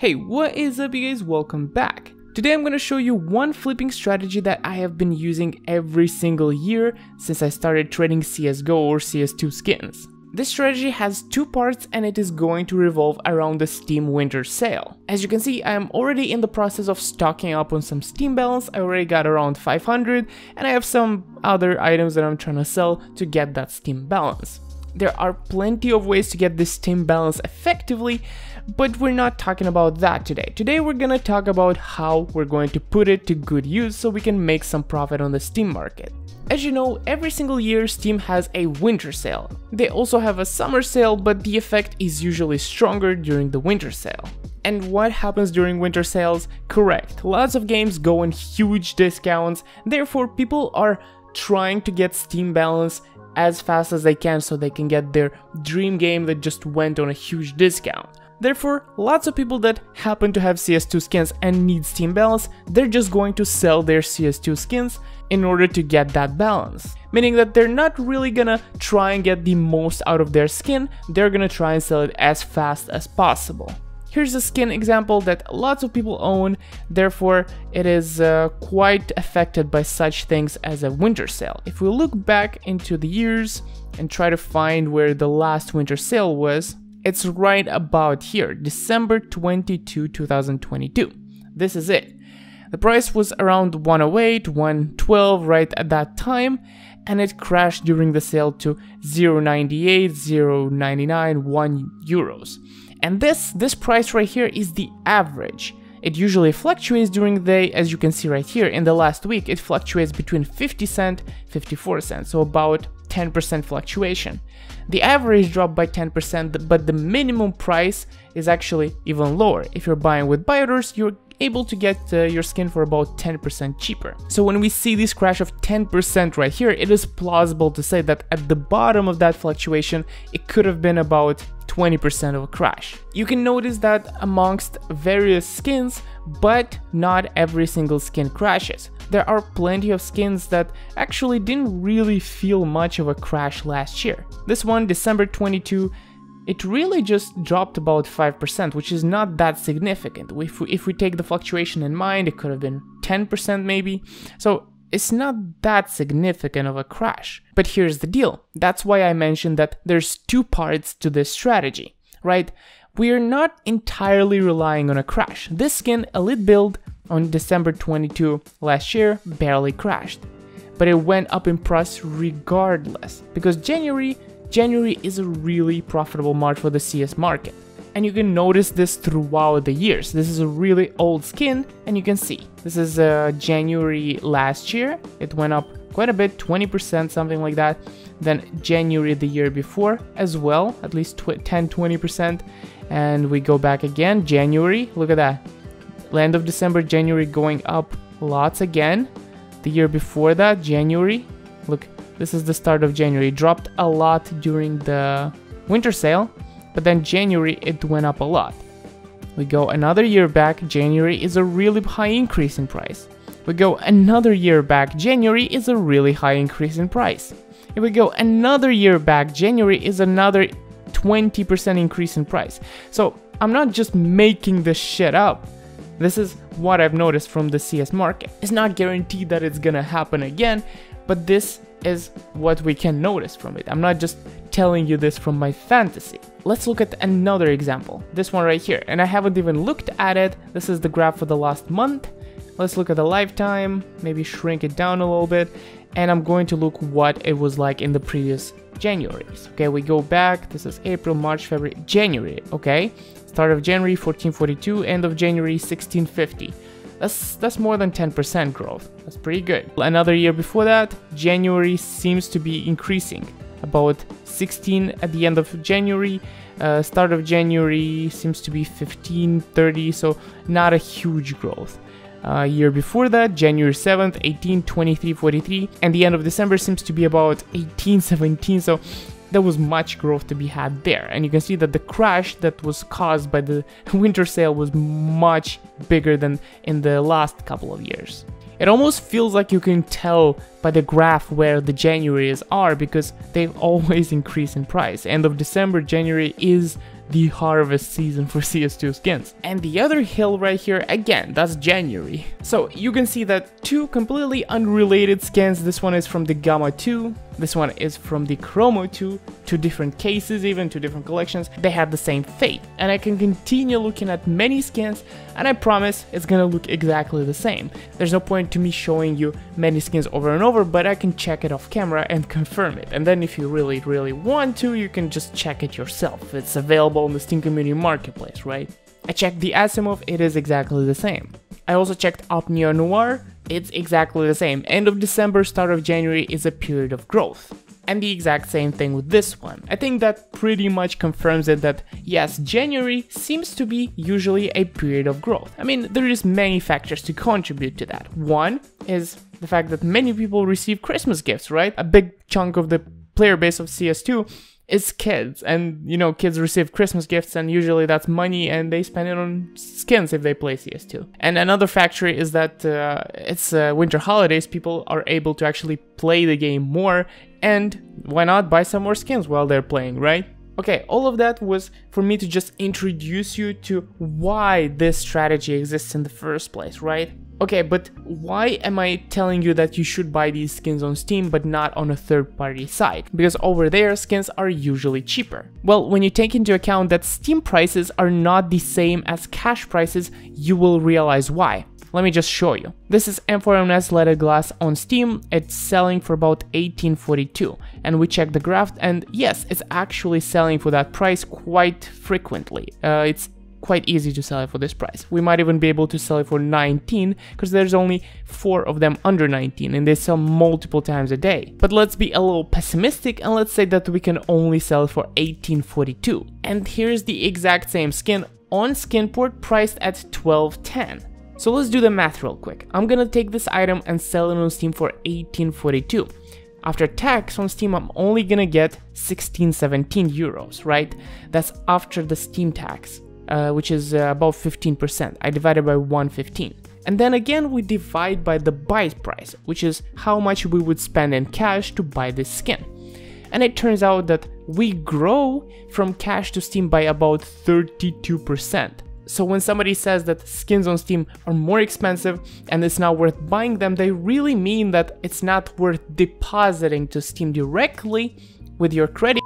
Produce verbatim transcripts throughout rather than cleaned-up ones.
Hey, what is up you guys, welcome back. Today I'm going to show you one flipping strategy that I have been using every single year since I started trading C S G O or C S two skins. This strategy has two parts and it is going to revolve around the Steam Winter Sale. As you can see, I am already in the process of stocking up on some Steam balance. I already got around five hundred and I have some other items that I'm trying to sell to get that Steam balance. There are plenty of ways to get this Steam balance effectively, but we're not talking about that today. Today we're gonna talk about how we're going to put it to good use so we can make some profit on the Steam market. As you know, every single year Steam has a winter sale. They also have a summer sale, but the effect is usually stronger during the winter sale. And what happens during winter sales? Correct, lots of games go on huge discounts, therefore people are trying to get Steam balance as fast as they can so they can get their dream game that just went on a huge discount. Therefore, lots of people that happen to have C S two skins and need Steam balance, they're just going to sell their C S two skins in order to get that balance. Meaning that they're not really gonna try and get the most out of their skin, they're gonna try and sell it as fast as possible. Here's a skin example that lots of people own, therefore it is uh, quite affected by such things as a winter sale. If we look back into the years and try to find where the last winter sale was, it's right about here, December twenty-second, two thousand twenty-two. This is it. The price was around one oh eight, one twelve right at that time, and it crashed during the sale to zero point nine eight, zero point nine nine, one euros. And this, this price right here is the average. It usually fluctuates during the day, as you can see right here. In the last week, it fluctuates between fifty cents, fifty-four cents, so about ten percent fluctuation. The average dropped by ten percent, but the minimum price is actually even lower. If you're buying with buy orders, you're able to get uh, your skin for about ten percent cheaper. So when we see this crash of ten percent right here, it is plausible to say that at the bottom of that fluctuation, it could have been about twenty percent of a crash. You can notice that amongst various skins, but not every single skin crashes. There are plenty of skins that actually didn't really feel much of a crash last year. This one, December twenty-second, it really just dropped about five percent, which is not that significant. If we, if we take the fluctuation in mind, it could have been ten percent maybe. So it's not that significant of a crash. But here's the deal. That's why I mentioned that there's two parts to this strategy, right? We're not entirely relying on a crash. This skin, Elite Build, on December twenty-second last year, barely crashed. But it went up in price regardless, because January, January is a really profitable March for the C S market. And you can notice this throughout the years. This is a really old skin, and you can see this is uh, January last year. It went up quite a bit, twenty percent, something like that. Then January the year before as well, at least ten, twenty percent. And we go back again, January, look at that. End of December, January going up lots again. The year before that, January, look, this is the start of January. It dropped a lot during the winter sale. But then January, it went up a lot. We go another year back, January is a really high increase in price. We go another year back, January is a really high increase in price. If we go another year back, January is another twenty percent increase in price. So I'm not just making this shit up. This is what I've noticed from the C S market. It's not guaranteed that it's gonna happen again, but this is what we can notice from it. I'm not just telling you this from my fantasy. Let's look at another example, this one right here, and I haven't even looked at it. This is the graph for the last month. Let's look at the lifetime, maybe shrink it down a little bit, and I'm going to look what it was like in the previous Januaries. Okay, we go back, this is April, March, February, January, okay? Start of January, fourteen forty-two, end of January, sixteen fifty. That's, that's more than ten percent growth, that's pretty good. Another year before that, January seems to be increasing. About sixteen at the end of January, uh, start of January seems to be fifteen, thirty, so not a huge growth. Uh, year before that, January seventh, eighteen, twenty-three, forty-three, and the end of December seems to be about eighteen, seventeen, so there was much growth to be had there. And you can see that the crash that was caused by the winter sale was much bigger than in the last couple of years. It almost feels like you can tell by the graph where the Januaries are because they always increase in price. End of December, January is the harvest season for C S two skins. And the other hill right here, again, that's January. So you can see that two completely unrelated skins. This one is from the Gamma two, this one is from the Chromo two, two different cases, even two different collections. They had the same fate. And I can continue looking at many skins, and I promise it's gonna look exactly the same. There's no point to me showing you many skins over and over, but I can check it off camera and confirm it. And then if you really, really want to, you can just check it yourself. It's available on the Steam Community Marketplace, right? I checked the Asimov, it is exactly the same. I also checked Op Neon Noir. It's exactly the same. End of December, start of January is a period of growth. And the exact same thing with this one. I think that pretty much confirms it that yes, January seems to be usually a period of growth. I mean, there is many factors to contribute to that. One is the fact that many people receive Christmas gifts, right? A big chunk of the player base of C S two is kids, and you know, kids receive Christmas gifts, and usually that's money, and they spend it on skins if they play C S two. And another factor is that uh, it's uh, winter holidays, people are able to actually play the game more, and why not buy some more skins while they're playing, right? Okay, all of that was for me to just introduce you to why this strategy exists in the first place, right? Okay, but why am I telling you that you should buy these skins on Steam but not on a third-party site? Because over there, skins are usually cheaper. Well, when you take into account that Steam prices are not the same as cash prices, you will realize why. Let me just show you. This is M four A four Leather Glass on Steam. It's selling for about eighteen forty-two, and we check the graph, and yes, it's actually selling for that price quite frequently. Uh, it's quite easy to sell it for this price. We might even be able to sell it for nineteen, because there's only four of them under nineteen, and they sell multiple times a day. But let's be a little pessimistic, and let's say that we can only sell it for eighteen forty-two. And here's the exact same skin on Skinport, priced at twelve ten. So let's do the math real quick. I'm gonna take this item and sell it on Steam for eighteen forty-two. After tax on Steam, I'm only gonna get sixteen, seventeen euros, right? That's after the Steam tax, uh, which is uh, about fifteen percent. I divide it by one fifteen. And then again, we divide by the buy price, which is how much we would spend in cash to buy this skin. And it turns out that we grow from cash to Steam by about thirty-two percent. So when somebody says that skins on Steam are more expensive and it's not worth buying them, they really mean that it's not worth depositing to Steam directly with your credit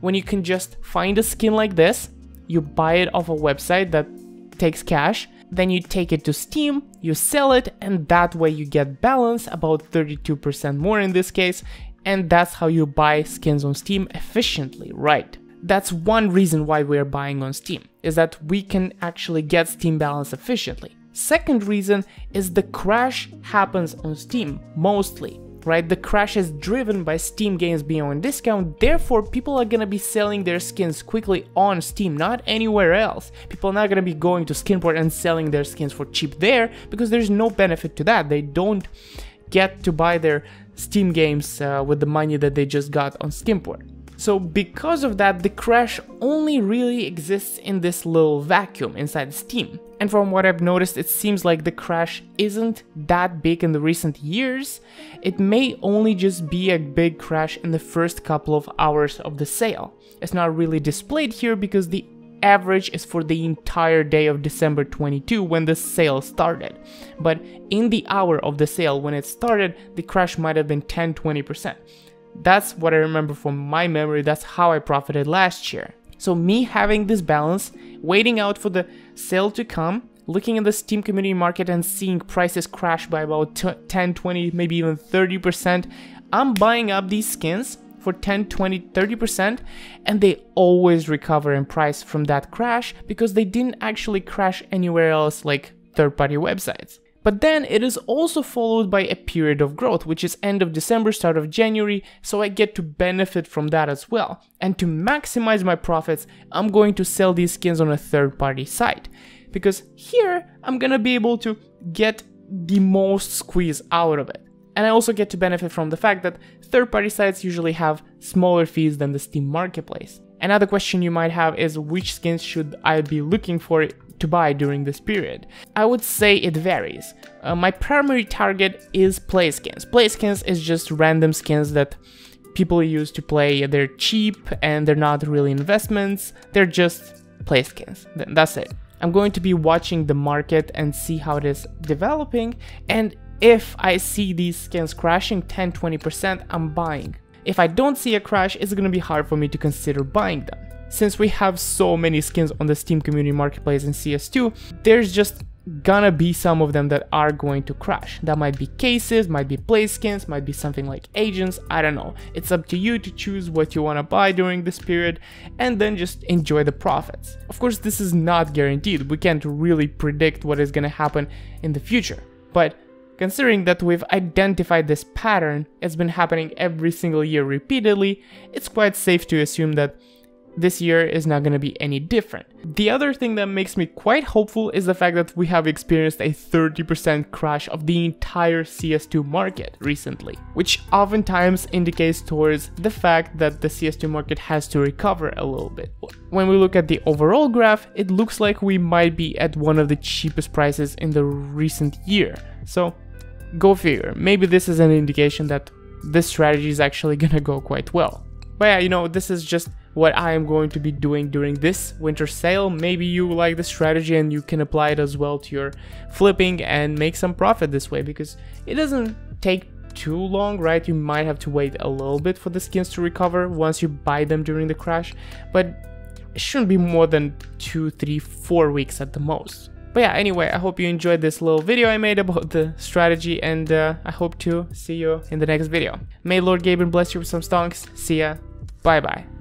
when you can just find a skin like this, you buy it off a website that takes cash, then you take it to Steam, you sell it, and that way you get balance, about thirty-two percent more in this case, and that's how you buy skins on Steam efficiently, right? That's one reason why we are buying on Steam, is that we can actually get Steam balance efficiently. Second reason is the crash happens on Steam, mostly, right? The crash is driven by Steam games being on discount, therefore people are gonna be selling their skins quickly on Steam, not anywhere else. People are not gonna be going to Skinport and selling their skins for cheap there, because there's no benefit to that. They don't get to buy their Steam games uh, with the money that they just got on Skinport. So because of that, the crash only really exists in this little vacuum inside Steam. And from what I've noticed, it seems like the crash isn't that big in the recent years. It may only just be a big crash in the first couple of hours of the sale. It's not really displayed here because the average is for the entire day of December twenty-second when the sale started. But in the hour of the sale when it started, the crash might have been ten to twenty percent. That's what I remember from my memory, that's how I profited last year. So me having this balance, waiting out for the sale to come, looking at the Steam community market and seeing prices crash by about ten, twenty, maybe even thirty percent, I'm buying up these skins for ten, twenty, thirty percent, and they always recover in price from that crash because they didn't actually crash anywhere else like third-party websites. But then it is also followed by a period of growth, which is end of December, start of January, so I get to benefit from that as well. And to maximize my profits, I'm going to sell these skins on a third-party site. Because here, I'm gonna be able to get the most squeeze out of it. And I also get to benefit from the fact that third-party sites usually have smaller fees than the Steam Marketplace. Another question you might have is which skins should I be looking for to buy during this period? I would say it varies. Uh, my primary target is play skins. Play skins is just random skins that people use to play. They're cheap and they're not really investments. They're just play skins. That's it. I'm going to be watching the market and see how it is developing, and if I see these skins crashing ten to twenty percent, I'm buying. If I don't see a crash, it's going to be hard for me to consider buying them. Since we have so many skins on the Steam Community Marketplace in C S two, there's just gonna be some of them that are going to crash. That might be cases, might be play skins, might be something like agents, I don't know. It's up to you to choose what you want to buy during this period and then just enjoy the profits. Of course, this is not guaranteed. We can't really predict what is gonna happen in the future, but considering that we've identified this pattern, it's been happening every single year repeatedly, it's quite safe to assume that this year is not going to be any different. The other thing that makes me quite hopeful is the fact that we have experienced a thirty percent crash of the entire C S two market recently, which oftentimes indicates towards the fact that the C S two market has to recover a little bit. When we look at the overall graph, it looks like we might be at one of the cheapest prices in the recent year. So go figure, maybe this is an indication that this strategy is actually going to go quite well. But yeah, you know, this is just what I am going to be doing during this winter sale. Maybe you like the strategy and you can apply it as well to your flipping and make some profit this way, because it doesn't take too long, right? You might have to wait a little bit for the skins to recover once you buy them during the crash, but it shouldn't be more than two, three, four weeks at the most. But yeah, anyway, I hope you enjoyed this little video I made about the strategy, and uh, I hope to see you in the next video. May Lord Gaben bless you with some stonks. See ya. Bye bye.